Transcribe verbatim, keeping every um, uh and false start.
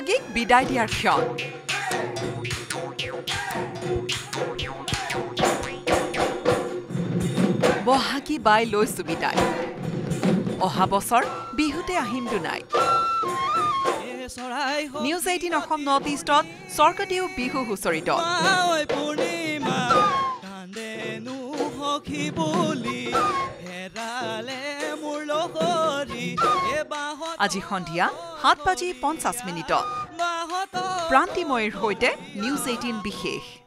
সহভাগীক বিদায় দিয়াৰ ক্ষণ। বহাগী বাই লৈছো বিদায়, অহা বছৰ বিহুতে আহিম দুনাই। নিউজ এইটিন অসম নৰ্থ ইষ্টত চৰকাৰীও বিহু হুঁচৰি দল। আজি সন্ধিয়া সাত বাজি পঞ্চাছ মিনিটত প্ৰান্তীময়ীৰ সৈতে নিউজ এইটিন বিশেষ।